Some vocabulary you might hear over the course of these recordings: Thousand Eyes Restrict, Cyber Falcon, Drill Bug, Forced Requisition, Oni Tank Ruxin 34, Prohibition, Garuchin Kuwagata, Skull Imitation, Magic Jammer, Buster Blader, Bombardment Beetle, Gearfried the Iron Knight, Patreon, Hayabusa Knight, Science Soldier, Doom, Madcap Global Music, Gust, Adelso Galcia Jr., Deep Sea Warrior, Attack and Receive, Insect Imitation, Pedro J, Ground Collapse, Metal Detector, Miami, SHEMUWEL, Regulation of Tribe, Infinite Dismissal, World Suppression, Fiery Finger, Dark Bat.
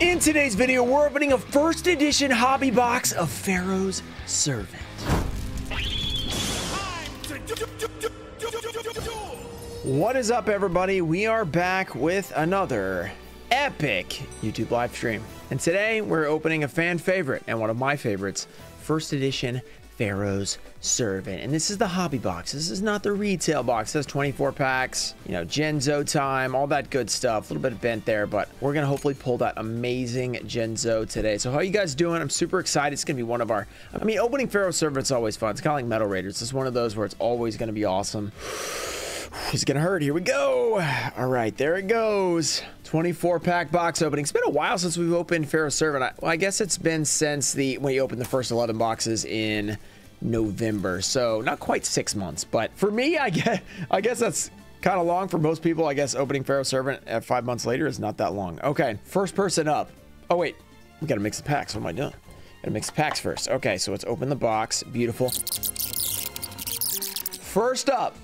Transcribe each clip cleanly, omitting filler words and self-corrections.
In today's video, we're opening a first edition hobby box of Pharaoh's Servant. What is up, everybody? We are back with another epic YouTube live stream. And today we're opening a fan favorite and one of my favorites, first edition Pharaoh's Servant. And this is the hobby box. This is not the retail box. It has 24 packs, you know, Genzo time, all that good stuff. A little bit of bent there, but we're going to hopefully pull that amazing Genzo today. So how are you guys doing? I'm super excited. It's going to be one of our, I mean, opening Pharaoh's Servant's always fun. It's kind of like Metal Raiders. It's one of those where it's always going to be awesome. It's going to hurt. Here we go. All right, there it goes. 24-pack box opening. It's been a while since we've opened Pharaoh's Servant. I guess it's been since when you opened the first 11 boxes in November, so not quite 6 months. But for me, I guess that's kind of long. For most people, I guess opening Pharaoh's Servant at 5 months later is not that long. Okay, first person up. Oh wait, we gotta mix the packs. What am I doing? Gotta mix the packs first. Okay, so let's open the box. Beautiful. First up,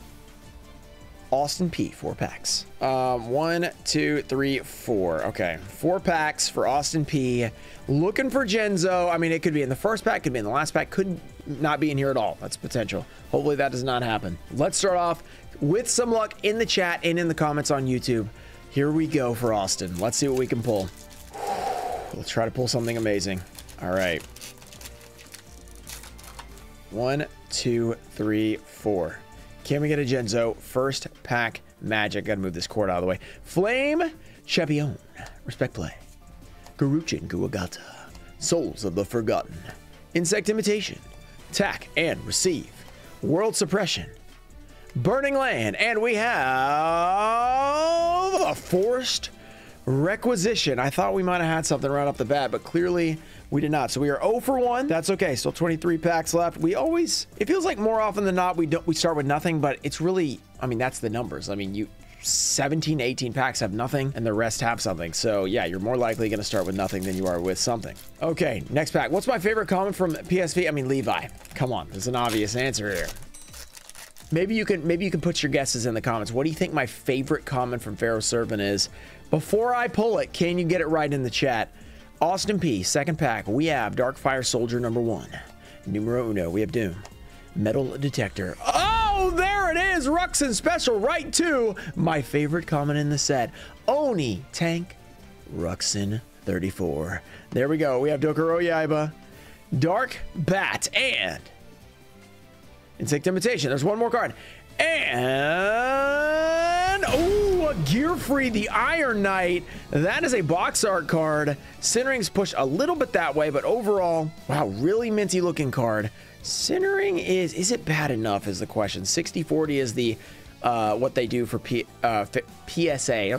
Austin P, 4 packs. 1, 2, 3, 4. Okay, 4 packs for Austin P. Looking for Genzo. I mean, it could be in the first pack, could be in the last pack, could not be in here at all. That's potential. Hopefully that does not happen. Let's start off with some luck in the chat and in the comments on YouTube. Here we go for Austin. Let's see what we can pull. Let's try to pull something amazing. All right. 1, 2, 3, 4. Can we get a Genzo? First pack magic. Gotta move this cord out of the way. Flame Chepion. Respect Play. Garuchin Guagata. Souls of the Forgotten. Insect Imitation. Attack and Receive. World Suppression. Burning Land. And we have a Forced Requisition. I thought we might have had something right off the bat, but clearly we did not. So we are 0 for 1. That's okay. Still 23 packs left. We always, it feels like more often than not, we start with nothing, but it's really, I mean, that's the numbers. I mean, 17, 18 packs have nothing and the rest have something. So yeah, you're more likely going to start with nothing than you are with something. Okay, next pack. What's my favorite comment from PSV? I mean, Levi. Come on. There's an obvious answer here. Maybe you can put your guesses in the comments. What do you think my favorite comment from Pharaoh's Servant is? Before I pull it, can you get it right in the chat? Austin P, second pack, we have Dark Fire Soldier #1. Numero uno, we have Doom. Metal Detector. Oh, there it is! Ruxin Special, right to my favorite comment in the set. Oni Tank Ruxin 34. There we go. We have Dokuroyaiba, Dark Bat, and Insect Imitation. There's one more card. And ooh, a Gearfried the Iron Knight. That is a box art card. Sinnering's pushed a little bit that way, but overall, wow, really minty looking card. Sinnering is it bad enough is the question. 60/40 is the what they do for PSA. I was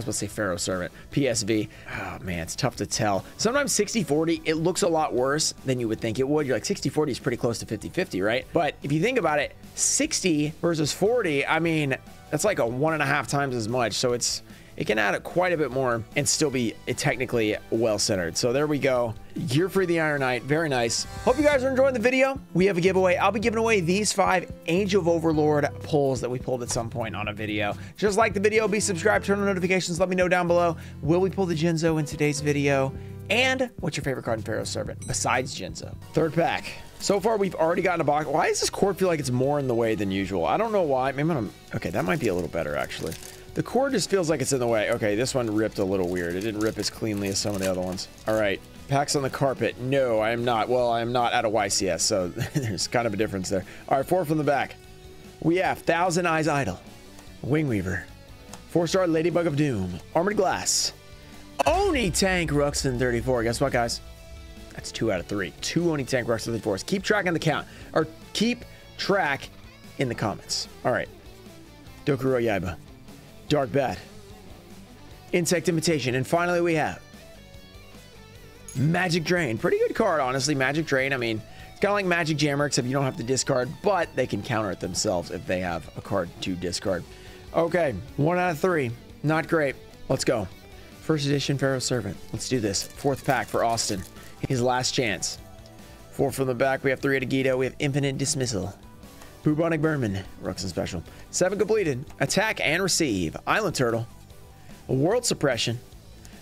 supposed to say Pharaoh's Servant. PSV. Oh man, it's tough to tell. Sometimes 60/40, it looks a lot worse than you would think it would. You're like, 60/40 is pretty close to 50/50, right? But if you think about it, 60 versus 40, I mean, that's like a 1.5 times as much. So it can add up quite a bit more and still be technically well-centered. So there we go. Gearfried the Iron Knight. Very nice. Hope you guys are enjoying the video. We have a giveaway. I'll be giving away these 5 Angel of Overlord pulls that we pulled at some point on a video. Just like the video, be subscribed, turn on notifications, let me know down below. Will we pull the Genzo in today's video? And what's your favorite card in Pharaoh's Servant besides Genzo? Third pack. So far, we've already gotten a box. Why does this cord feel like it's more in the way than usual? I don't know why. Maybe I'm... Okay, that might be a little better, actually. The cord just feels like it's in the way. Okay, this one ripped a little weird. It didn't rip as cleanly as some of the other ones. All right. Packs on the carpet. No, I am not. Well, I am not out of YCS, so there's kind of a difference there. All right, 4 from the back. We have Thousand Eyes Idol, Wing Weaver, 4-star Ladybug of Doom, Armored Glass, Oni Tank Ruxin 34. Guess what, guys? That's 2 out of 3. 2 Oni Tank Ruxin 34s. Keep track on the count, or keep track in the comments. All right. Dokuroyaiba, Dark Bat, Insect Imitation, and finally we have Magic Drain. Pretty good card, honestly. Magic Drain, I mean, it's kind of like Magic Jammer, except you don't have to discard, but they can counter it themselves if they have a card to discard. Okay, 1 out of 3. Not great. Let's go. First edition Pharaoh's Servant. Let's do this. 4th pack for Austin. His last chance. 4 from the back. We have 3 at Agido. We have Infinite Dismissal. Bubonic Berman. Ruxin Special. 7 completed. Attack and Receive. Island Turtle. World Suppression.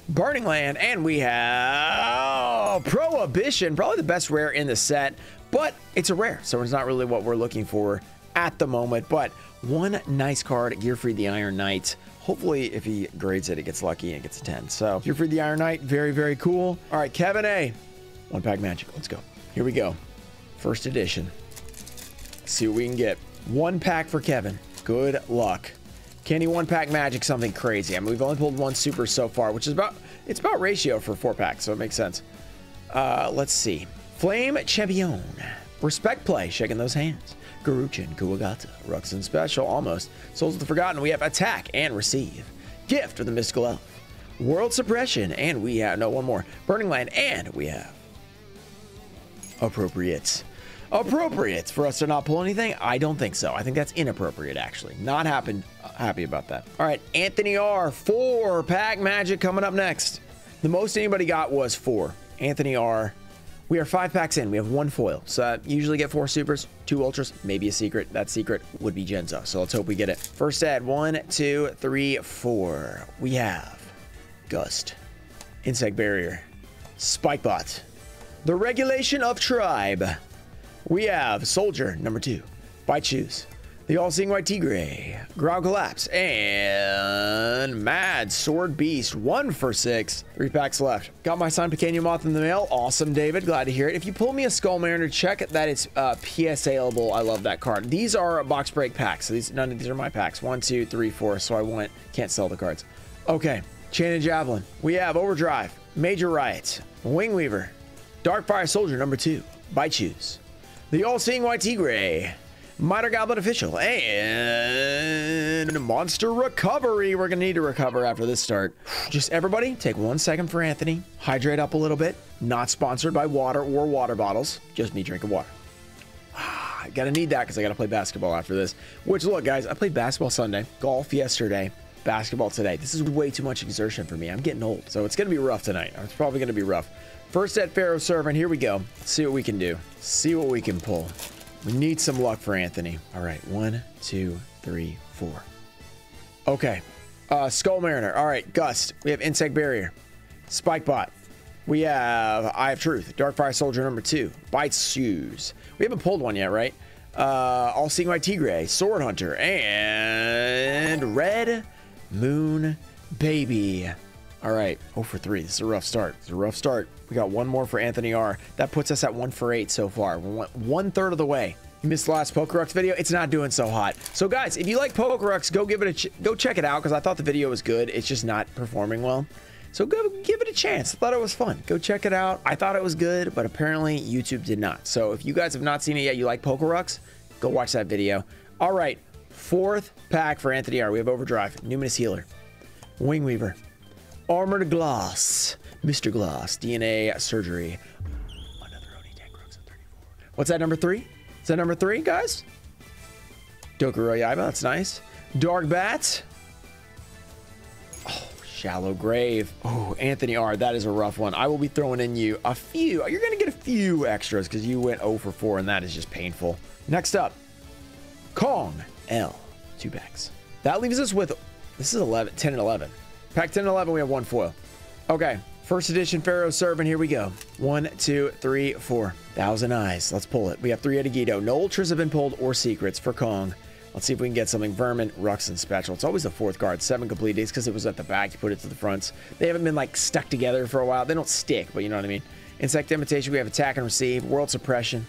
Burning Land, and we have Prohibition, probably the best rare in the set, but it's a rare, so it's not really what we're looking for at the moment. But one nice card, Gearfried the Iron Knight. Hopefully, if he grades it, it gets lucky and gets a 10. So, Gearfried the Iron Knight, very, very cool. All right, Kevin A. One pack magic. Let's go. Here we go. First edition. Let's see what we can get. One pack for Kevin. Good luck. Can he one pack magic something crazy? I mean, we've only pulled one super so far, which is about ratio for four packs, so it makes sense. Let's see. Flame Chebion. Respect play, shaking those hands. Garuchin, Kuwagata, Ruxin Special, almost. Souls of the Forgotten, we have Attack and Receive. Gift of the Mystical Elf. World Suppression, and we have, no, one more. Burning Land, and we have Appropriate. Appropriate for us to not pull anything? I don't think so. I think that's inappropriate, actually. Not happy about that. All right, Anthony R. 4-pack magic coming up next. The most anybody got was 4. Anthony R. We are 5 packs in. We have 1 foil. So I usually get 4 supers, 2 ultras, maybe a secret. That secret would be Genzo. So let's hope we get it. First ad, 1, 2, 3, 4. We have Gust, Insect Barrier, Spike Bot, the Regulation of Tribe. We have Soldier, number 2. By Choose. The All-Seeing White Tigre. Growl Collapse. And Mad Sword Beast. 1 for 6. 3 packs left. Got my signed Pequeno Moth in the mail. Awesome, David. Glad to hear it. If you pull me a Skull Mariner, check that it's PSA-able. I love that card. These are box break packs. So these, none of these are my packs. 1, 2, 3, 4. So I can't sell the cards. Okay. Chain and Javelin. We have Overdrive. Major Riot. Wing Weaver. Dark Fire Soldier, number 2. By Choose. The All-Seeing White Tigre, Mitre Goblin Official, and Monster Recovery. We're going to need to recover after this start. Just everybody, take 1 second for Anthony. Hydrate up a little bit. Not sponsored by water or water bottles. Just me drinking water. I got to need that because I got to play basketball after this. Which, look, guys, I played basketball Sunday, golf yesterday, basketball today. This is way too much exertion for me. I'm getting old, so it's going to be rough tonight. It's probably going to be rough. First at Pharaoh's Servant. Here we go. Let's see what we can do. See what we can pull. We need some luck for Anthony. All right. 1, 2, 3, 4. Okay. Skull Mariner. All right. Gust. We have Insect Barrier. Spike Bot. We have Eye of Truth. Dark Fire Soldier number 2. Bites Shoes. We haven't pulled one yet, right? All-Seeing White Tigre. Sword Hunter. And Red Moon Baby. All right, 0 for 3. This is a rough start. It's a rough start. We got 1 more for Anthony R. That puts us at 1 for 8 so far. We're 1/3 of the way. You missed the last Pokerux video. It's not doing so hot. So, guys, if you like Pokerux, go give it a go check it out because I thought the video was good. It's just not performing well. So go give it a chance. I thought it was fun. Go check it out. I thought it was good, but apparently YouTube did not. So if you guys have not seen it yet, you like Pokerux, go watch that video. All right, 4th pack for Anthony R. We have Overdrive, Numinous Healer, Wing Weaver, Armored Glass, Mr. Glass, DNA Surgery, another Oni Tank Ruxin 34. What's that, number 3? Is that number 3, guys? Dokuroyaiba, that's nice. Dark Bat. Oh, Shallow Grave. Oh, Anthony R, that is a rough one. I will be throwing in you a few. You're going to get a few extras because you went 0 for 4, and that is just painful. Next up, Kong L. 2 packs. That leaves us with, this is 11, 10 and 11. Pack 10 and 11, we have 1 foil. Okay, first edition Pharaoh's Servant, here we go. 1, 2, 3, 4. 1,000 Eyes, let's pull it. We have 3 at Agido. No ultras have been pulled or secrets for Kong. Let's see if we can get something. Vermin, Ruxin Special. It's always the 4th card. 7 complete days because it was at the back. You put it to the fronts. They haven't been like stuck together for a while. They don't stick, but you know what I mean. Insect Imitation, we have Attack and Receive, World Suppression,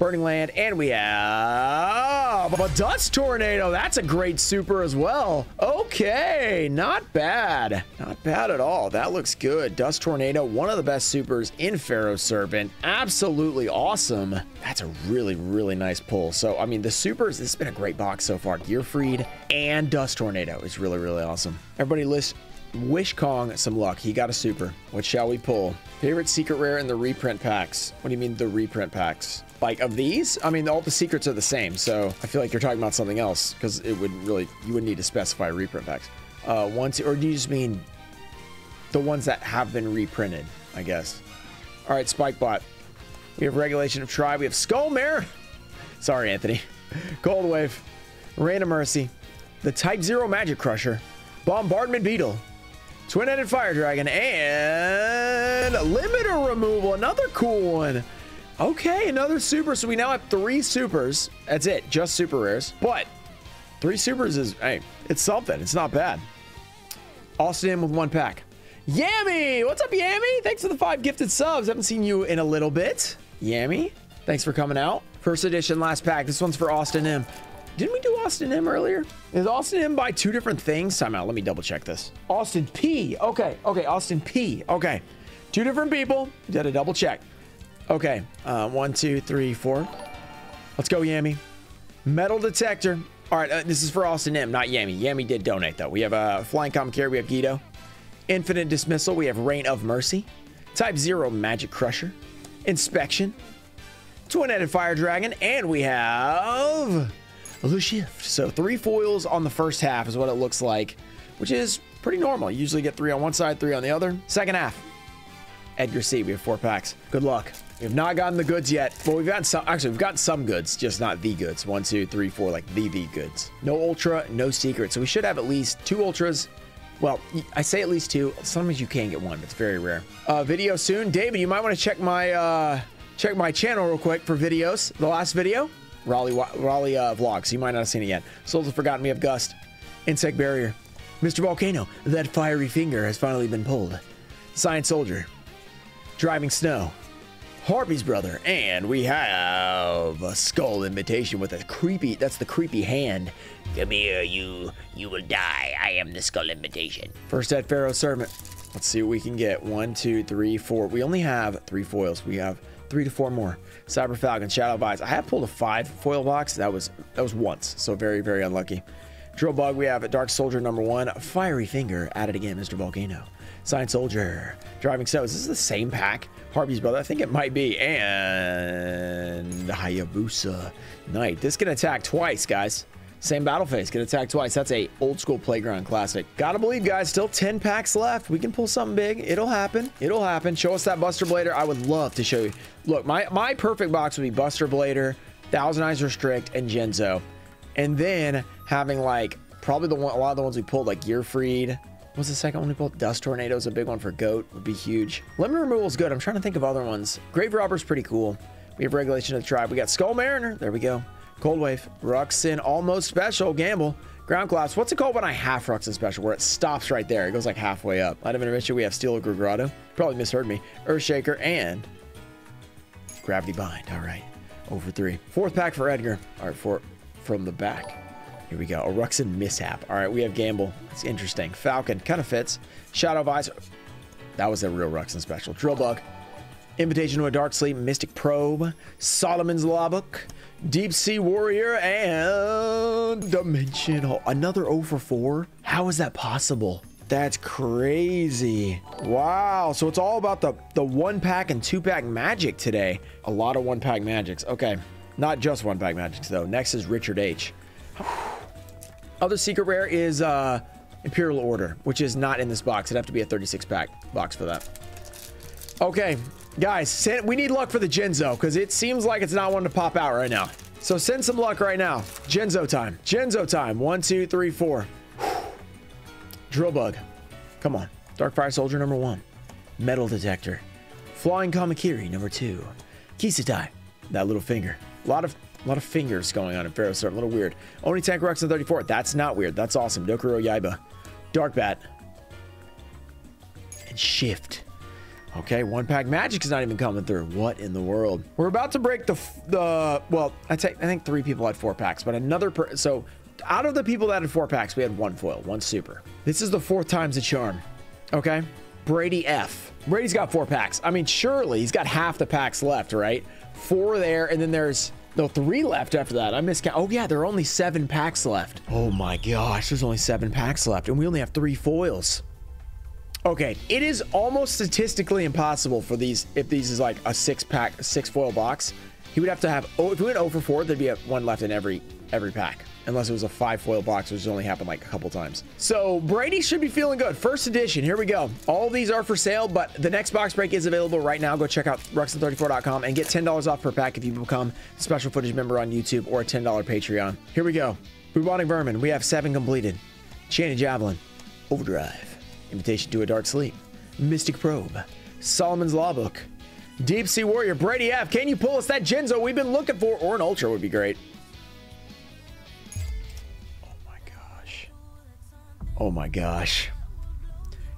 Burning Land, and we have a Dust Tornado. That's a great super as well. Okay, not bad. Not bad at all. That looks good. Dust Tornado, one of the best supers in Pharaoh's Servant. Absolutely awesome. That's a really, really nice pull. So, I mean, the supers, this has been a great box so far. Gearfried and Dust Tornado is really, really awesome. Everybody, wish Kong some luck. He got a super. What shall we pull? Favorite secret rare in the reprint packs. What do you mean the reprint packs? Like of these? I mean, all the secrets are the same, so I feel like you're talking about something else because it would really, you would need to specify reprint packs. Or do you just mean the ones that have been reprinted, I guess? All right, Spike Bot. We have Regulation of Tribe. We have Skull Mare. Sorry, Anthony. Cold Wave. Rain of Mercy. The Type 0 Magic Crusher. Bombardment Beetle. Twin-headed fire dragon and limiter removal. Another cool one. Okay, another super. So we now have 3 supers. That's it, just super rares. But 3 supers is, hey, it's something. It's not bad. Austin in with 1 pack. Yami, what's up, Yami? Thanks for the 5 gifted subs. Haven't seen you in a little bit. Yami, thanks for coming out. First edition, last pack. This one's for Austin M. Didn't we do Austin M earlier? Is Austin M by 2 different things? Time out. Let me double check this. Austin P. Okay. Okay. Austin P. Okay. 2 different people. Did a double check. Okay. 1, 2, 3, 4. Let's go, Yami. Metal detector. All right. This is for Austin M, not Yami. Yami did donate, though. We have Flying Commandeer. We have Agido. Infinite Dismissal. We have Reign of Mercy. Type 0 Magic Crusher. Inspection. Twin-headed fire dragon. And we have loose shift. So 3 foils on the first half is what it looks like, which is pretty normal. You usually get 3 on one side, 3 on the other. Second half. Edgar C. We have 4 packs. Good luck. We have not gotten the goods yet. Well, we've gotten some. Actually, we've gotten some goods, just not the goods. 1, 2, 3, 4, like the goods. No ultra, no secret. So we should have at least 2 ultras. Well, I say at least 2. Sometimes you can get 1, but it's very rare. Video soon. David, you might want to check my channel real quick for videos. The last video, Raleigh vlogs. You might not have seen it yet. Souls have forgotten. We have Gust, Insect Barrier, Mr. Volcano. That fiery finger has finally been pulled. Science Soldier, Driving Snow, Harpy's Brother, and we have a Skull Imitation with a creepy, that's the creepy hand. Come here, you will die. I am the Skull Imitation. First at Pharaoh's Servant. Let's see what we can get. 1, 2, 3, 4. We only have 3 foils. We have 3 to 4 more. Cyber Falcon, Shadow Vines. I have pulled a 5 foil box. That was once, so very, very unlucky. Drill Bug, we have a Dark Soldier #1. Fiery Finger, at it again, Mr. Volcano. Science Soldier, Driving Snow. Is this the same pack? Harpy's Brother, I think it might be. And Hayabusa Knight. This can attack twice, guys. Same battle phase, can attack twice. That's a old school playground classic. Gotta believe, guys, still 10 packs left. We can pull something big. It'll happen. It'll happen. Show us that Buster Blader. I would love to show you. Look, my perfect box would be Buster Blader, Thousand Eyes Restrict, and Genzo. And then having like probably a lot of the ones we pulled, like Gearfried. What's the second one we pulled? Dust Tornado's a big one for Goat, would be huge. Limit removal's good. I'm trying to think of other ones. Grave Robber's pretty cool. We have Regulation of Tribe. We got Skull Mariner. There we go. Cold Wave, Ruxin, almost special, Gamble, Ground Collapse. What's it called when I half Ruxin special, where it stops right there? It goes like halfway up. Out of intermission, we have Steel Grugado. Probably misheard me. Earthshaker and Gravity Bind. All right, over 3. 4th pack for Edgar. All right, 4 from the back. Here we go, a Ruxin mishap. All right, we have Gamble. It's interesting. Falcon, kind of fits. Shadow Visor. That was a real Ruxin special. Drill Bug. Invitation to a Dark Sleep, Mystic Probe, Solomon's Lawbook, Deep Sea Warrior, and Dimension Hole. Another 0 for 4? How is that possible? That's crazy. Wow. So it's all about the 1-pack and 2-pack magic today. A lot of 1-pack magics. Okay. Not just 1-pack magics, though. Next is Richard H. Other secret rare is Imperial Order, which is not in this box. It'd have to be a 36-pack box for that. Okay, guys, we need luck for the Genzo, because it seems like it's not one to pop out right now. So send some luck right now. Genzo time. Genzo time. 1, 2, 3, 4. Drill Bug. Come on. Dark Fire Soldier #1. Metal Detector. Flying Kamikiri #2. Kisetai. That little finger. A lot of fingers going on in Pharaoh's Servant. A little weird. Oni Tank Ruxin 34. That's not weird. That's awesome. Dokuroyaiba. Dark Bat. And Shift. Okay, 1-pack magic is not even coming through. What in the world? We're about to break the well, I think 3 people had 4 packs, but another so out of the people that had 4 packs, we had 1 foil, 1 super. This is the 4th time's a charm. Okay, Brady F. Brady's got 4 packs. I mean, surely he's got half the packs left, right? 4 there, and then there's no 3 left after that. I miscount. Oh yeah, there are only 7 packs left. Oh my gosh, there's only 7 packs left, and we only have 3 foils. Okay, it is almost statistically impossible for these, if these is like a 6 foil box, he would have to have, oh, if we went 0 for 4, there'd be a 1 left in every pack, unless it was a 5 foil box, which has only happened like a couple times. So Brady should be feeling good. First edition, here we go. All these are for sale, but the next box break is available right now. Go check out Ruxin34.com and get $10 off per pack if you become a special footage member on YouTube or a $10 Patreon. Here we go. Bubonic Vermin, we have 7 completed. Chain and Javelin, Overdrive. Invitation to a Dark Sleep, Mystic Probe, Solomon's Law Book, Deep Sea Warrior, Brady F. Can you pull us that Genzo we've been looking for? Or an Ultra would be great. Oh my gosh. Oh my gosh.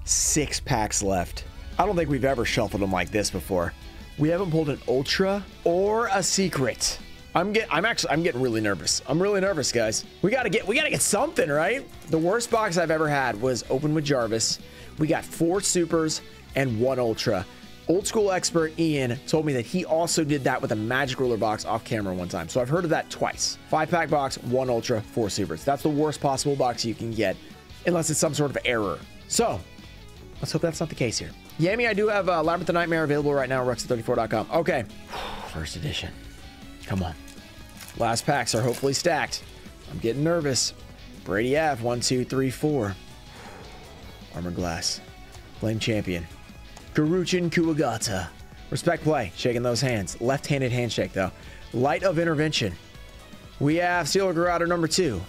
6 packs left. I don't think we've ever shuffled them like this before. We haven't pulled an Ultra or a Secret. I'm actually getting really nervous. I'm really nervous, guys. We gotta get something, right? The worst box I've ever had was Open with Jarvis. We got 4 Supers and 1 Ultra. Old school expert Ian told me that he also did that with a Magic Ruler box off camera one time. So I've heard of that twice. 5-pack box, 1 Ultra, 4 Supers. That's the worst possible box you can get, unless it's some sort of error. So let's hope that's not the case here. Yami, I do have Labyrinth of Nightmare available right now, Ruxin34.com. Okay, first edition. Come on. Last packs are hopefully stacked. I'm getting nervous. Brady F, 1, 2, 3, 4. Armored Glass, Flame Champion, Garuchin Kuwagata. Respect play, shaking those hands. Left-handed handshake though. Light of Intervention. We have Sealer Garado number 2.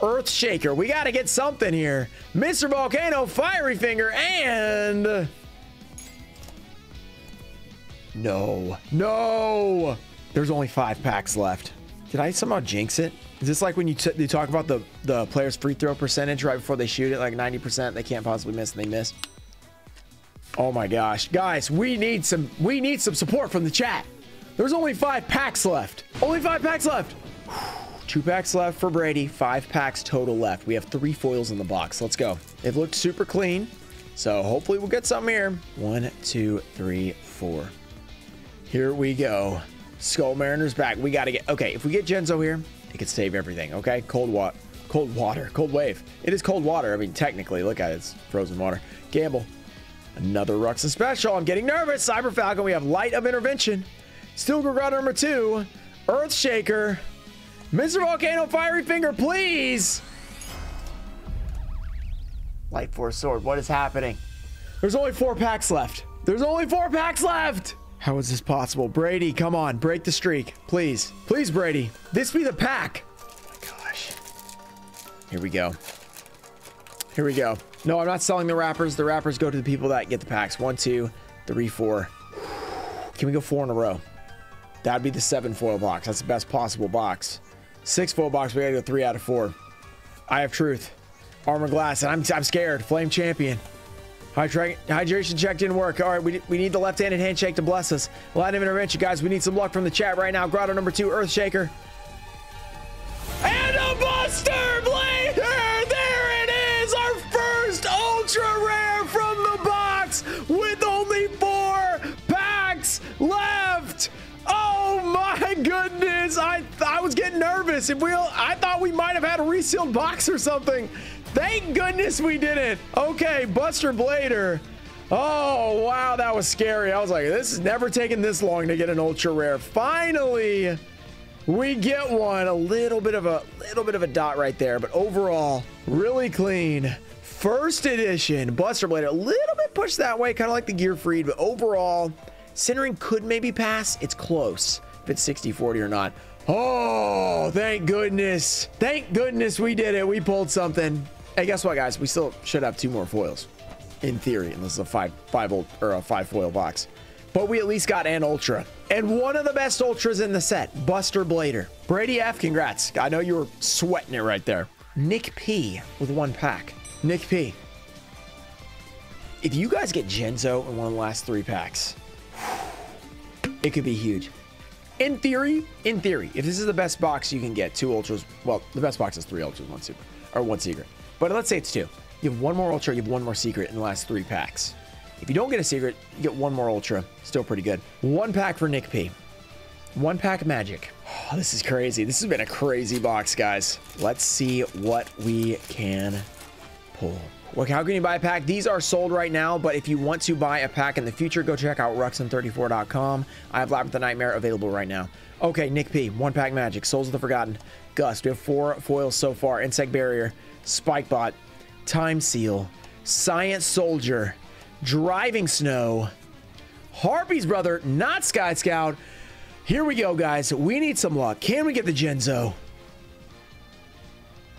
Earthshaker, we gotta get something here. Mr. Volcano, Fiery Finger, and... No, no! There's only 5 packs left. Did I somehow jinx it? Is this like when you talk about the player's free throw percentage right before they shoot it, like 90%, they can't possibly miss and they miss? Oh my gosh. Guys, we need some support from the chat. There's only 5 packs left. Only 5 packs left. 2 packs left for Brady, 5 packs total left. We have 3 foils in the box. Let's go. It looked super clean, so hopefully we'll get something here. 1, 2, 3, 4. Here we go. Skull Mariner's back. We got to get... Okay, if we get Genzo here, it could save everything, okay? Cold Wave. It is cold water. I mean, technically, look at it. It's frozen water. Gamble. Another Ruxin Special. I'm getting nervous. Cyber Falcon. We have Light of Intervention. Steel Gargano number 2. Earthshaker. Mr. Volcano, Fiery Finger, please! Light Force Sword. What is happening? There's only 4 packs left. There's only 4 packs left! How is this possible? Brady, come on. Break the streak. Please. Please, Brady. This be the pack. Oh my gosh. Here we go. Here we go. No, I'm not selling the wrappers. The wrappers go to the people that get the packs. 1, 2, 3, 4. Can we go 4 in a row? That'd be the 7 foil box. That's the best possible box. 6 foil box. We gotta go 3 out of 4. I have truth. Armor Glass. And I'm scared. Flame Champion. Hydration check didn't work. All right, we need the left-handed handshake to bless us. Line of Intervention, guys. We need some luck from the chat right now. Grotto number 2, Earthshaker. And a Buster Blader! There it is! Our first Ultra Rare from the box with only 4 packs left! Oh my goodness! I was getting nervous. I thought we might have had a resealed box or something. Thank goodness we didn't. Okay, Buster Blader. Oh, wow, that was scary. I was like, this has never taken this long to get an Ultra Rare. Finally, we get one. A little bit of a dot right there, but overall, really clean. First edition, Buster Blader. A little bit pushed that way, kind of like the Gearfried, but overall, Centering could maybe pass. It's close, if it's 60-40 or not. Oh, thank goodness. Thank goodness we did it. We pulled something. Hey, guess what, guys? We still should have 2 more foils, in theory, unless it's a five foil box. But we at least got an Ultra, and one of the best Ultras in the set, Buster Blader. Brady F, congrats. I know you were sweating it right there. Nick P with 1 pack. Nick P, if you guys get Genzo in one of the last 3 packs, it could be huge. In theory, if this is the best box you can get, 2 Ultras, well, the best box is 3 Ultras, 1 Super, or 1 Secret. But let's say it's 2. You have 1 more Ultra, you have 1 more Secret in the last 3 packs. If you don't get a Secret, you get 1 more Ultra. Still pretty good. 1 pack for Nick P. 1 pack Magic. Oh, this is crazy. This has been a crazy box, guys. Let's see what we can pull. Look, how can you buy a pack? These are sold right now, but if you want to buy a pack in the future, go check out Ruxin34.com. I have Labyrinth of Nightmare available right now. Okay, Nick P, 1 pack Magic, Souls of the Forgotten, Gust. We have 4 foils so far. Insect Barrier, Spike Bot, Time Seal, Science Soldier, Driving Snow, Harpy's Brother, not Sky Scout. Here we go, guys. We need some luck. Can we get the Genzo?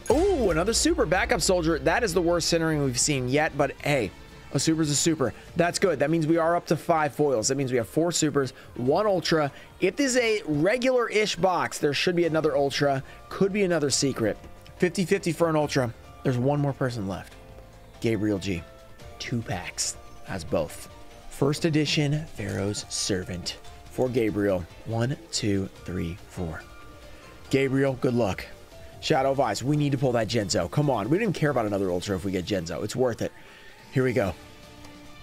Ooh, another super backup soldier. That is the worst centering we've seen yet, but hey, A super's a super. That's good. That means we are up to 5 foils. That means we have 4 supers, 1 ultra. If this is a regular-ish box, there should be another ultra. Could be another secret. 50-50 for an ultra. There's one more person left. Gabriel G. 2 packs. Has both. First edition Pharaoh's Servant for Gabriel. 1, 2, 3, 4. Gabriel, good luck. Shadow of Eyes, we need to pull that Genzo. Come on. We didn't care about another ultra if we get Genzo. It's worth it. Here we go.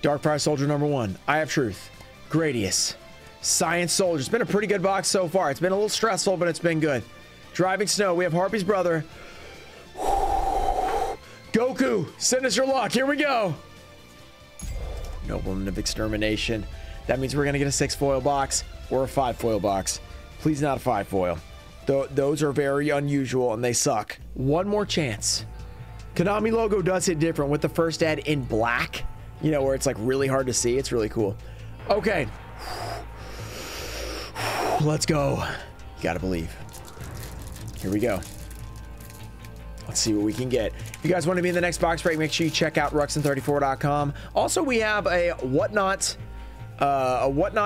Dark Fire Soldier #1. Eye of Truth. Gradius. Science Soldier. It's been a pretty good box so far. It's been a little stressful, but it's been good. Driving Snow. We have Harpy's Brother. Goku. Sinister Lock. Here we go. Nobleman of Extermination. That means we're going to get a 6 foil box or a 5 foil box. Please not a 5 foil. Those are very unusual and they suck. One more chance. Konami logo does hit different with the first ad in black, you know, where it's like really hard to see. It's really cool. Okay. Let's go. You gotta believe. Here we go. Let's see what we can get. If you guys want to be in the next box break, make sure you check out Ruxin34.com. Also, we have a whatnot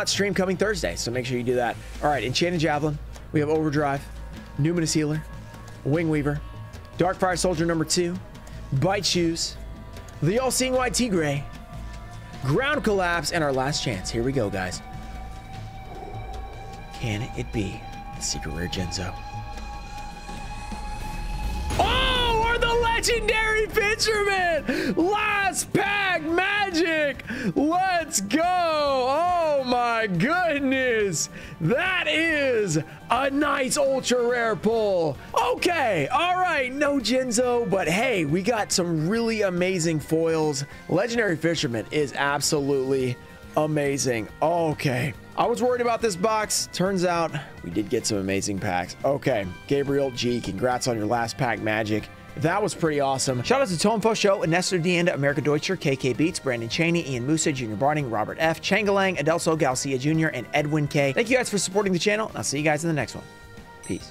stream coming Thursday, so make sure you do that. All right, Enchanted Javelin. We have Overdrive, Numinous Healer, Wing Weaver, Dark Fire Soldier #2, Bite Shoes, the All-Seeing White Tigre, Ground Collapse, and our last chance. Here we go, guys. Can it be the secret rare Genzo? Oh, we're the legendary Fisherman! Last pack magic! Let's go! Oh my goodness! That is a nice ultra rare pull. Okay, all right, no Genzo, but hey, we got some really amazing foils. Legendary Fisherman is absolutely amazing. Okay, I was worried about this box. Turns out we did get some amazing packs. Okay, Gabriel G, congrats on your last pack magic. That was pretty awesome. Shout out to Tom Fosho, Nestor Deanda, America Deutscher, KK Beats, Brandon Cheney, Ian Musa, Junior Barning, Robert F, Changalang, Adelso Galcia Jr., and Edwin K. Thank you guys for supporting the channel, and I'll see you guys in the next one. Peace.